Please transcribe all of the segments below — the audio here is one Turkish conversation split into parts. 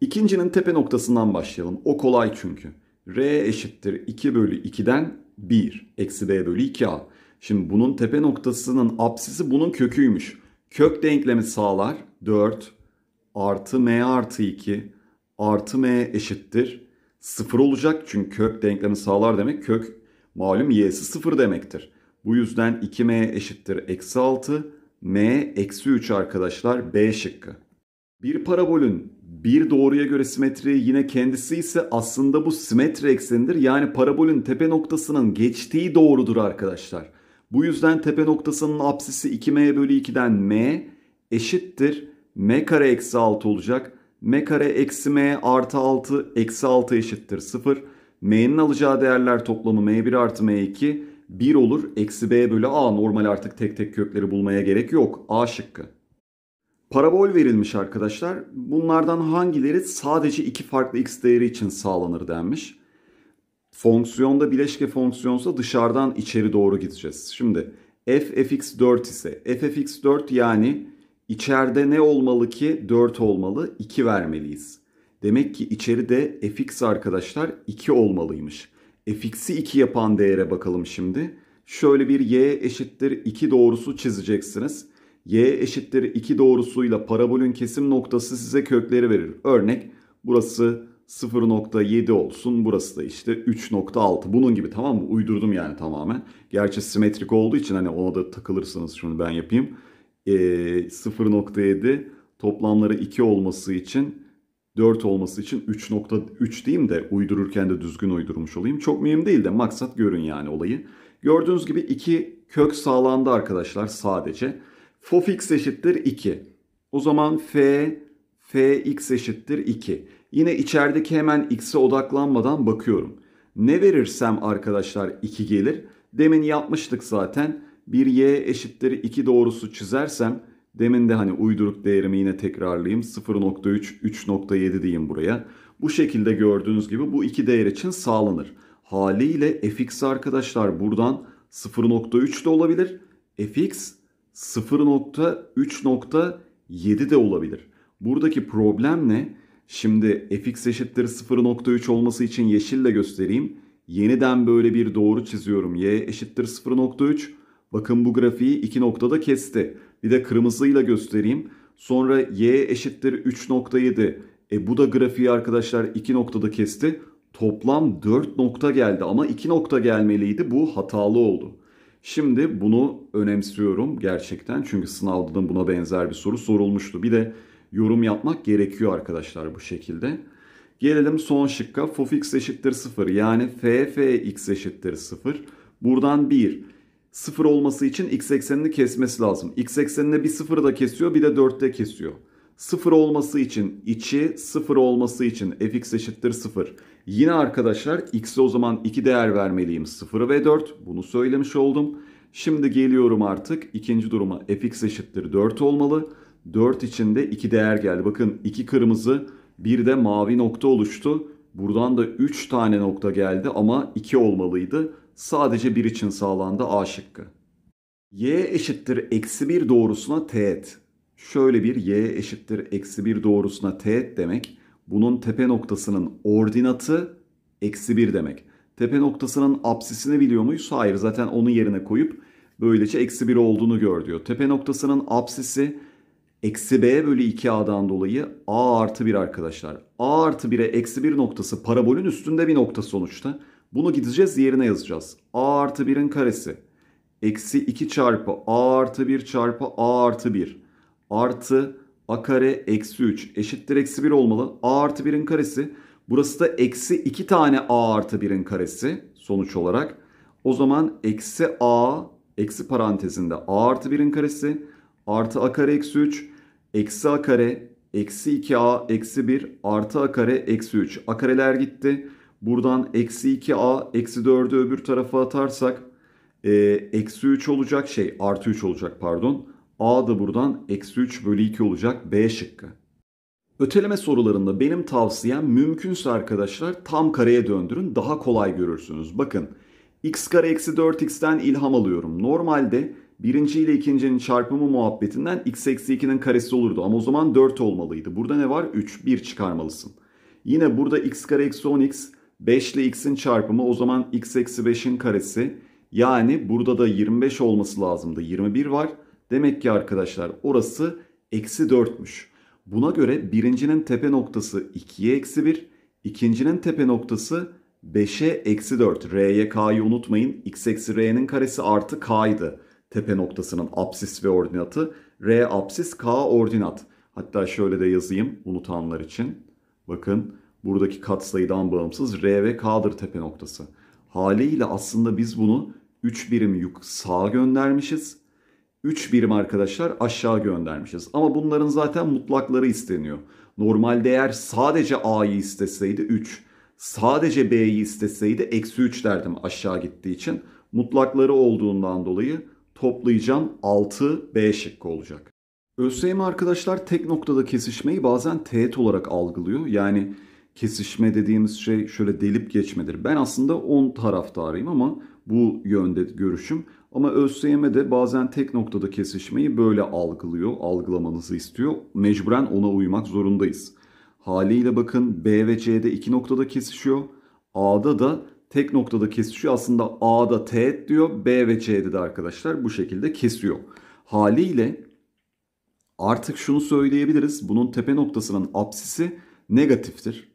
İkincinin tepe noktasından başlayalım. O kolay çünkü. R eşittir 2 bölü 2'den 1. Eksi D bölü 2A. Şimdi bunun tepe noktasının apsisi bunun köküymüş. Kök denklemi sağlar. 4 artı M artı 2 artı M eşittir 0 olacak. Çünkü kök denklemi sağlar demek kök malum y'si 0 demektir. Bu yüzden 2M eşittir eksi 6. M eksi 3 arkadaşlar, B şıkkı. Bir parabolün bir doğruya göre simetriği yine kendisi ise aslında bu simetri eksenidir. Yani parabolün tepe noktasının geçtiği doğrudur arkadaşlar. Bu yüzden tepe noktasının apsisi 2m bölü 2'den m eşittir m kare eksi 6 olacak. M kare eksi m artı 6 eksi 6 eşittir 0. M'nin alacağı değerler toplamı m1 artı m2 1 olur. Eksi b bölü a. Normal artık tek tek kökleri bulmaya gerek yok. A şıkkı. Parabol verilmiş arkadaşlar. Bunlardan hangileri sadece iki farklı x değeri için sağlanır denmiş. Fonksiyonda bileşke fonksiyonsa dışarıdan içeri doğru gideceğiz. Şimdi f(fx4) ise f(fx4) yani içeride ne olmalı ki 4 olmalı, 2 vermeliyiz. Demek ki içeride fx arkadaşlar 2 olmalıymış. fx'i 2 yapan değere bakalım şimdi. Şöyle bir y eşittir 2 doğrusu çizeceksiniz. Y eşittir 2 doğrusuyla parabolün kesim noktası size kökleri verir. Örnek burası 0.7 olsun. Burası da işte 3.6. Bunun gibi, tamam mı? Uydurdum yani tamamen. Gerçi simetrik olduğu için hani ona da takılırsınız. Şunu ben yapayım. 0.7 toplamları 2 olması için 4 olması için 3.3 diyeyim de uydururken de düzgün uydurmuş olayım. Çok mühim değil de maksat görün yani olayı. Gördüğünüz gibi 2 kök sağlandı arkadaşlar sadece. Fx eşittir 2. O zaman fx eşittir 2. Yine içerideki hemen x'e odaklanmadan bakıyorum. Ne verirsem arkadaşlar 2 gelir. Demin yapmıştık zaten. Bir y eşittir 2 doğrusu çizersem demin de hani uyduruk değerimi yine tekrarlayayım. 0.3, 3.7 diyeyim buraya. Bu şekilde gördüğünüz gibi bu iki değer için sağlanır. Haliyle fx arkadaşlar buradan 0.3 de olabilir. Fx 0.3.7 de olabilir. Buradaki problem ne? Şimdi fx eşittir 0.3 olması için yeşille göstereyim. Yeniden böyle bir doğru çiziyorum. Y eşittir 0.3. Bakın bu grafiği iki noktada kesti. Bir de kırmızıyla göstereyim. Sonra y eşittir 3.7. Bu da grafiği arkadaşlar iki noktada kesti. Toplam 4 nokta geldi ama 2 nokta gelmeliydi. Bu hatalı oldu. Şimdi bunu önemsiyorum gerçekten. Çünkü sınavda da buna benzer bir soru sorulmuştu. Bir de yorum yapmak gerekiyor arkadaşlar bu şekilde. Gelelim son şıkka. Fx eşittir 0. Yani fx eşittir 0. Buradan 1. 0 olması için x eksenini kesmesi lazım. X eksenine bir 0 da kesiyor, bir de 4 de kesiyor. 0 olması için içi, 0 olması için fx eşittir 0. Yine arkadaşlar x'e o zaman 2 değer vermeliyim. 0 ve 4. Bunu söylemiş oldum. Şimdi geliyorum artık ikinci duruma. Fx eşittir 4 olmalı. 4 için de 2 değer geldi. Bakın 2 kırmızı, bir de mavi nokta oluştu. Buradan da 3 tane nokta geldi ama 2 olmalıydı. Sadece 1 için sağlandı. A şıkkı. Y eşittir eksi 1 doğrusuna teğet. Şöyle bir y eşittir eksi 1 doğrusuna teğet demek. Bunun tepe noktasının ordinatı eksi 1 demek. Tepe noktasının apsisini biliyor muyuz? Hayır, zaten onu yerine koyup böylece eksi 1 olduğunu gör diyor. Tepe noktasının apsisi eksi b bölü 2a'dan dolayı a artı 1 arkadaşlar. A artı 1'e eksi 1 noktası parabolün üstünde bir nokta sonuçta. Bunu gideceğiz yerine yazacağız. A artı 1'in karesi eksi 2 çarpı a artı 1 çarpı a artı 1 artı a kare eksi 3 eşittir eksi 1 olmalı. A artı 1'in karesi. Burası da eksi 2 tane a artı 1'in karesi sonuç olarak. O zaman eksi a eksi parantezinde a artı 1'in karesi artı a kare eksi 3 eksi a kare eksi 2a eksi 1 artı a kare eksi 3. A kareler gitti. Buradan eksi 2a eksi 4'ü öbür tarafa atarsak eksi 3 olacak, artı 3 olacak pardon. A da buradan eksi 3 bölü 2 olacak. B şıkkı. Öteleme sorularında benim tavsiyem mümkünse arkadaşlar tam kareye döndürün. Daha kolay görürsünüz. Bakın x kare eksi 4x'ten ilham alıyorum. Normalde birinci ile ikincinin çarpımı muhabbetinden x eksi 2'nin karesi olurdu. Ama o zaman 4 olmalıydı. Burada ne var? 3, 1 çıkarmalısın. Yine burada x kare eksi 10x, 5 ile x'in çarpımı, o zaman x eksi 5'in karesi. Yani burada da 25 olması lazımdı. 21 var. Demek ki arkadaşlar orası eksi 4'müş. Buna göre birincinin tepe noktası 2'ye eksi 1, ikincinin tepe noktası 5'e eksi 4. R'ye k'yı unutmayın. X eksi r'nin karesi artı k'ydı. Tepe noktasının apsis ve ordinatı. R apsis, k ordinat. Hatta şöyle de yazayım unutanlar için. Bakın buradaki katsayıdan bağımsız R ve K'dır tepe noktası. Haliyle aslında biz bunu 3 birim sağa göndermişiz. 3 birim arkadaşlar aşağı göndermişiz. Ama bunların zaten mutlakları isteniyor. Normalde eğer sadece A'yı isteseydi 3. Sadece B'yi isteseydi eksi 3 derdim aşağı gittiği için. Mutlakları olduğundan dolayı toplayacağım, 6 B şıkkı olacak. ÖSYM arkadaşlar tek noktada kesişmeyi bazen teğet olarak algılıyor. Yani kesişme dediğimiz şey şöyle delip geçmedir. Ben aslında 10 taraftarıyım ama bu yönde görüşüm. Ama ÖSYM de bazen tek noktada kesişmeyi böyle algılıyor, algılamanızı istiyor. Mecburen ona uymak zorundayız. Haliyle bakın B ve C'de iki noktada kesişiyor. A'da da tek noktada kesişiyor. Aslında A'da teğet diyor, B ve C'de de arkadaşlar bu şekilde kesiyor. Haliyle artık şunu söyleyebiliriz. Bunun tepe noktasının apsisi negatiftir.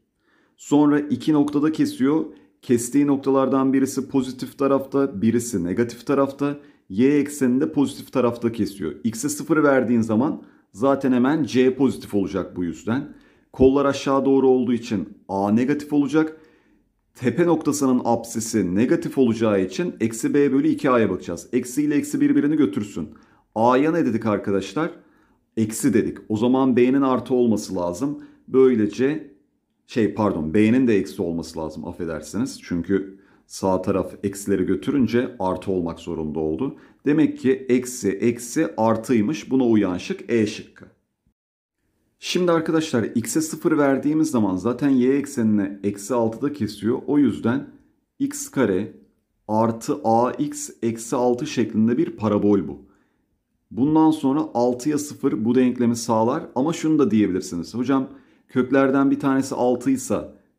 Sonra iki noktada kesiyor. Kestiği noktalardan birisi pozitif tarafta, birisi negatif tarafta. Y ekseninde pozitif tarafta kesiyor. X'e 0 verdiğin zaman zaten hemen C pozitif olacak bu yüzden. Kollar aşağı doğru olduğu için A negatif olacak. Tepe noktasının apsisi negatif olacağı için eksi B bölü 2A'ya bakacağız. Eksi ile eksi birbirini götürsün. A'ya ne dedik arkadaşlar? Eksi dedik. O zaman B'nin artı olması lazım. Böylece B'nin de eksi olması lazım, affedersiniz. Çünkü sağ taraf eksileri götürünce artı olmak zorunda oldu. Demek ki eksi eksi artıymış. Buna uyan şık E şıkkı. Şimdi arkadaşlar x'e 0 verdiğimiz zaman zaten y eksenine eksi 6'da kesiyor. O yüzden x kare artı ax eksi 6 şeklinde bir parabol bu. Bundan sonra 6'ya 0 bu denklemi sağlar. Ama şunu da diyebilirsiniz. Hocam köklerden bir tanesi 6 ise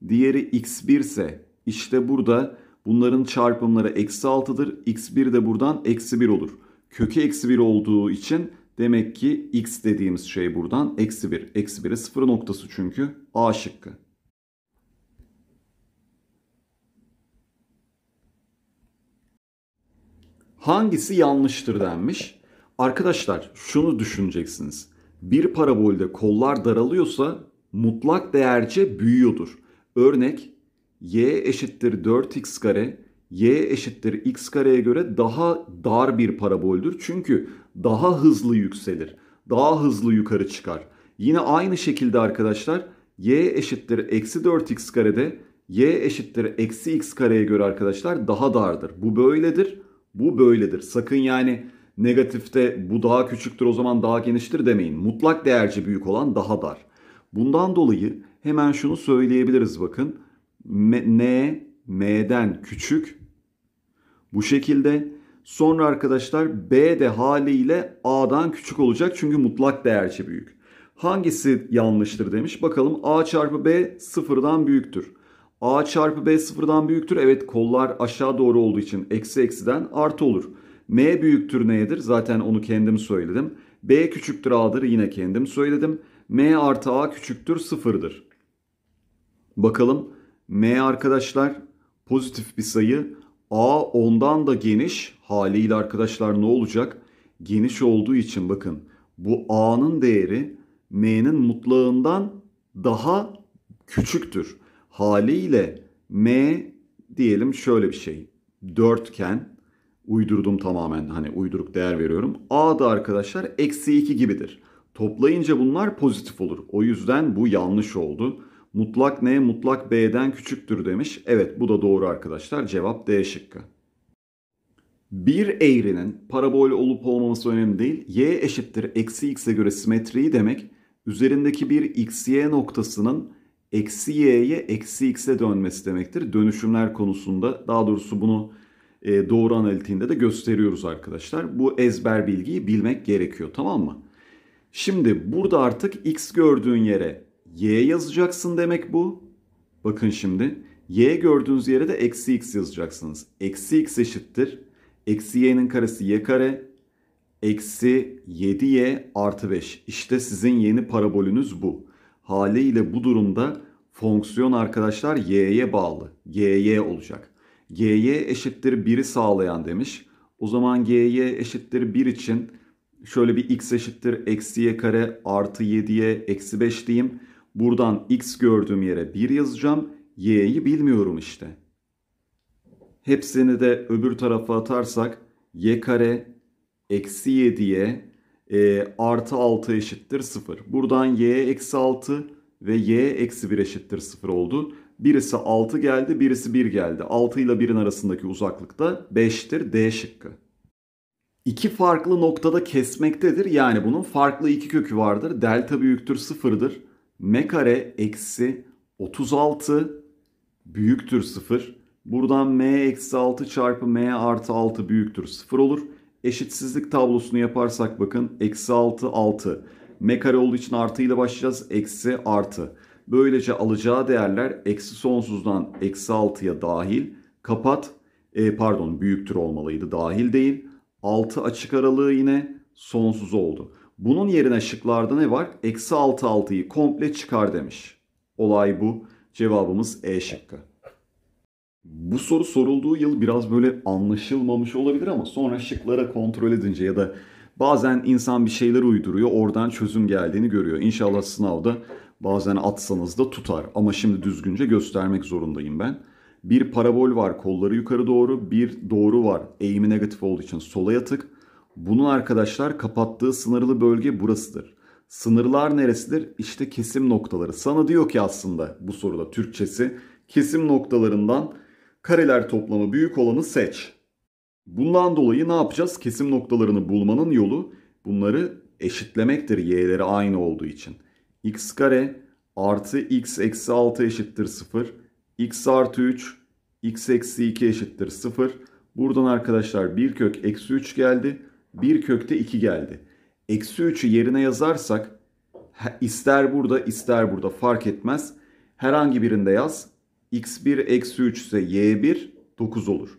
diğeri x1 ise işte burada bunların çarpımları eksi 6'dır. x1 de buradan eksi 1 olur. Kökü eksi 1 olduğu için demek ki x dediğimiz şey buradan eksi 1. Eksi 1'e 0 noktası çünkü A şıkkı. Hangisi yanlıştır denmiş? Arkadaşlar şunu düşüneceksiniz. Bir parabolde kollar daralıyorsa mutlak değerce büyüyordur. Örnek y eşittir 4x kare, y eşittir x kareye göre daha dar bir paraboldür. Çünkü daha hızlı yükselir. Daha hızlı yukarı çıkar. Yine aynı şekilde arkadaşlar y eşittir eksi 4x karede, y eşittir eksi x kareye göre arkadaşlar daha dardır. Bu böyledir, bu böyledir. Sakın yani negatifte bu daha küçüktür o zaman daha geniştir demeyin. Mutlak değerci büyük olan daha dar. Bundan dolayı hemen şunu söyleyebiliriz bakın. N m'den küçük. Bu şekilde. Sonra arkadaşlar B de haliyle A'dan küçük olacak. Çünkü mutlak değerci büyük. Hangisi yanlıştır demiş. Bakalım A çarpı B sıfırdan büyüktür. A çarpı B sıfırdan büyüktür. Evet kollar aşağı doğru olduğu için eksi eksiden artı olur. M büyüktür nedir? Zaten onu kendim söyledim. B küçüktür A'dır. Yine kendim söyledim. M artı A küçüktür sıfırdır. Bakalım. M arkadaşlar pozitif bir sayı. A ondan da geniş. Haliyle arkadaşlar ne olacak? Geniş olduğu için bakın. Bu A'nın değeri M'nin mutlağından daha küçüktür. Haliyle M diyelim şöyle bir şey. Dörtgen. Uydurdum tamamen, hani uyduruk değer veriyorum. A da arkadaşlar eksi 2 gibidir. Toplayınca bunlar pozitif olur. O yüzden bu yanlış oldu. Mutlak N mutlak B'den küçüktür demiş. Evet bu da doğru arkadaşlar. Cevap D şıkkı. Bir eğrinin parabol olup olmaması önemli değil. Y eşittir eksi x'e göre simetriyi demek. Üzerindeki bir xy noktasının eksi y'ye eksi x'e dönmesi demektir. Dönüşümler konusunda daha doğrusu bunu doğru analitiğinde de gösteriyoruz arkadaşlar. Bu ezber bilgiyi bilmek gerekiyor, tamam mı? Şimdi burada artık x gördüğün yere y yazacaksın demek bu. Bakın şimdi y gördüğünüz yere de eksi x yazacaksınız. Eksi x eşittir. Eksi y'nin karesi y kare. Eksi 7y artı 5. İşte sizin yeni parabolünüz bu. Haliyle bu durumda fonksiyon arkadaşlar y'ye bağlı. Gy olacak. Gy eşittir 1'i sağlayan demiş. O zaman gy eşittir 1 için şöyle bir x eşittir eksi y kare artı 7y eksi 5 diyeyim. Buradan x gördüğüm yere 1 yazacağım. Y'yi bilmiyorum işte. Hepsini de öbür tarafa atarsak y kare eksi 7y artı 6 eşittir 0. Buradan y eksi 6 ve y eksi 1 eşittir 0 oldu. Birisi 6 geldi, birisi 1 geldi. 6 ile 1'in arasındaki uzaklıkta 5'tir. D şıkkı. İki farklı noktada kesmektedir. Yani bunun farklı iki kökü vardır. Delta büyüktür 0'dır. M kare eksi 36 büyüktür 0. Buradan m eksi 6 çarpı m artı 6 büyüktür 0 olur. Eşitsizlik tablosunu yaparsak bakın eksi 6 6. M kare olduğu için artı ile başlayacağız. Eksi artı. Böylece alacağı değerler eksi sonsuzdan eksi 6'ya dahil. Kapat. Pardon, büyüktür olmalıydı. Dahil değil. 6 açık aralığı yine sonsuz oldu. Bunun yerine şıklarda ne var? Eksi 6 6'yı komple çıkar demiş. Olay bu. Cevabımız E şıkkı. Bu soru sorulduğu yıl biraz böyle anlaşılmamış olabilir ama sonra şıklara kontrol edince ya da bazen insan bir şeyler uyduruyor, oradan çözüm geldiğini görüyor. İnşallah sınavda bazen atsanız da tutar ama şimdi düzgünce göstermek zorundayım ben. Bir parabol var, kolları yukarı doğru, bir doğru var, eğimi negatif olduğu için sola yatık. Bunun arkadaşlar kapattığı sınırlı bölge burasıdır. Sınırlar neresidir? İşte kesim noktaları. Sana diyor ki aslında bu soruda Türkçesi, kesim noktalarından kareler toplamı büyük olanı seç. Bundan dolayı ne yapacağız? Kesim noktalarını bulmanın yolu bunları eşitlemektir, y'leri aynı olduğu için. X kare artı x eksi 6 eşittir 0. X artı 3 x eksi 2 eşittir 0. Buradan arkadaşlar bir kök eksi 3 geldi. Bir kökte 2 geldi. Eksi 3'ü yerine yazarsak ister burada ister burada fark etmez. Herhangi birinde yaz. X1 eksi 3 ise y1 9 olur.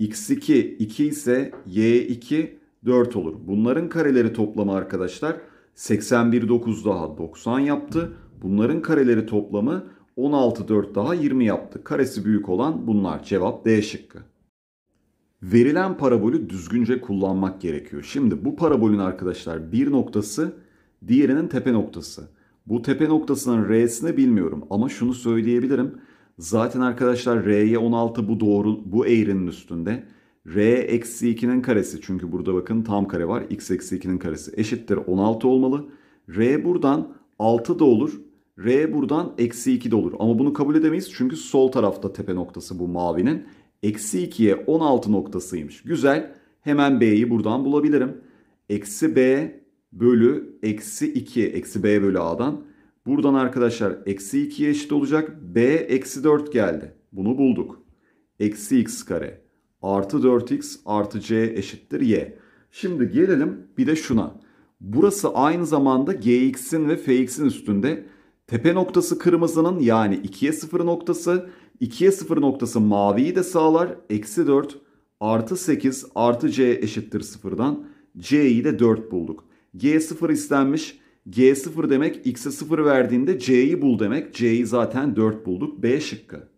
X2 2 ise y2 4 olur. Bunların kareleri toplamı arkadaşlar 81 9 daha 90 yaptı. Bunların kareleri toplamı 16 4 daha 20 yaptı. Karesi büyük olan bunlar. Cevap D şıkkı. Verilen parabolü düzgünce kullanmak gerekiyor. Şimdi bu parabolün arkadaşlar bir noktası, diğerinin tepe noktası. Bu tepe noktasının R'sini bilmiyorum ama şunu söyleyebilirim. Zaten arkadaşlar R'ye 16 bu doğru, bu eğrinin üstünde. R eksi 2'nin karesi, çünkü burada bakın tam kare var. X eksi 2'nin karesi eşittir 16 olmalı. R buradan 6 da olur. R buradan eksi 2 de olur. Ama bunu kabul edemeyiz çünkü sol tarafta tepe noktası bu mavinin. Eksi 2'ye 16 noktasıymış. Güzel. Hemen B'yi buradan bulabilirim. Eksi B bölü eksi 2. Eksi B bölü A'dan. Buradan arkadaşlar eksi 2'ye eşit olacak. B eksi 4 geldi. Bunu bulduk. Eksi x kare artı 4x artı c eşittir y. Şimdi gelelim bir de şuna. Burası aynı zamanda gx'in ve fx'in üstünde. Tepe noktası kırmızının, yani 2'ye 0 noktası. 2'ye 0 noktası maviyi de sağlar. Eksi 4 artı 8 artı c eşittir 0'dan. c'yi de 4 bulduk. g 0 istenmiş. G 0 demek x'e 0 verdiğinde c'yi bul demek. C'yi zaten 4 bulduk. B şıkkı.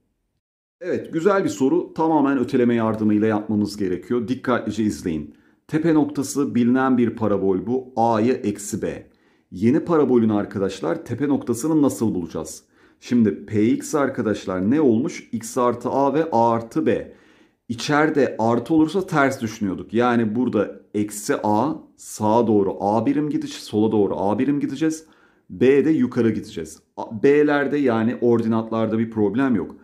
Evet, güzel bir soru. Tamamen öteleme yardımıyla yapmamız gerekiyor. Dikkatlice izleyin. Tepe noktası bilinen bir parabol bu. A'yı eksi B. Yeni parabolün arkadaşlar tepe noktasını nasıl bulacağız? Şimdi Px arkadaşlar ne olmuş? X artı A ve A artı B. İçeride artı olursa ters düşünüyorduk. Yani burada eksi A, sağa doğru A birim gidiş, sola doğru A birim gideceğiz. B'de yukarı gideceğiz. B'lerde yani ordinatlarda bir problem yok.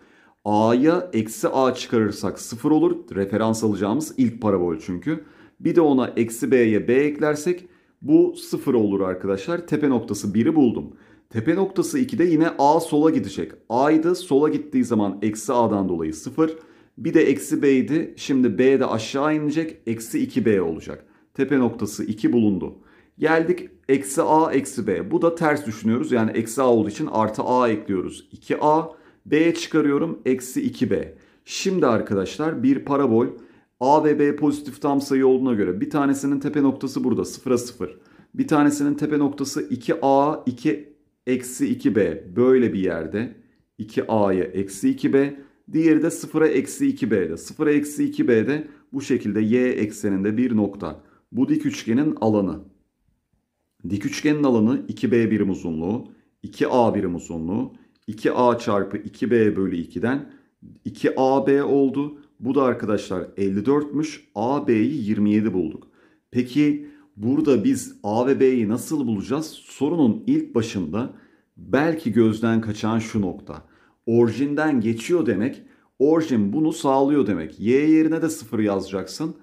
A'ya eksi A çıkarırsak 0 olur. Referans alacağımız ilk parabol çünkü. Bir de ona eksi B'ye B eklersek bu 0 olur arkadaşlar. Tepe noktası 1'i buldum. Tepe noktası 2'de yine A sola gidecek. A'ydı, sola gittiği zaman eksi A'dan dolayı 0. Bir de eksi b'ydi. Şimdi b de aşağı inecek. Eksi 2b olacak. Tepe noktası 2 bulundu. Geldik eksi a eksi b. Bu da ters düşünüyoruz. Yani eksi a olduğu için artı a ekliyoruz. 2a. B'ye çıkarıyorum. Eksi 2b. Şimdi arkadaşlar bir parabol. A ve b pozitif tam sayı olduğuna göre bir tanesinin tepe noktası burada. 0'a 0. Bir tanesinin tepe noktası 2a 2 eksi 2b. Böyle bir yerde 2a'ya eksi 2b. Diğeri de 0'a eksi 2b'de. 0'a eksi 2b'de bu şekilde y ekseninde bir nokta. Bu dik üçgenin alanı. Dik üçgenin alanı 2b birim uzunluğu, 2a birim uzunluğu, 2a çarpı 2b bölü 2'den 2ab oldu. Bu da arkadaşlar 54'müş. AB'yi 27 bulduk. Peki burada biz a ve b'yi nasıl bulacağız? Sorunun ilk başında belki gözden kaçan şu nokta. Orijinden geçiyor demek, orijin bunu sağlıyor demek. Y yerine de 0 yazacaksın.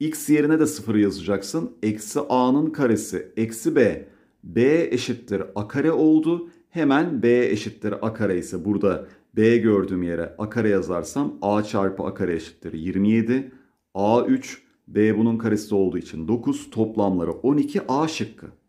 X yerine de 0 yazacaksın. Eksi A'nın karesi eksi B. B eşittir A kare oldu. Hemen B eşittir A kare ise burada B gördüğüm yere A kare yazarsam A çarpı A kare eşittir 27. A 3. B bunun karesi olduğu için 9. Toplamları 12. A şıkkı.